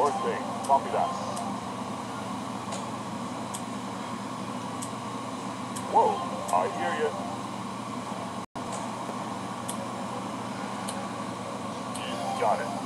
North Bay, copy that. Whoa, I hear you. You got it.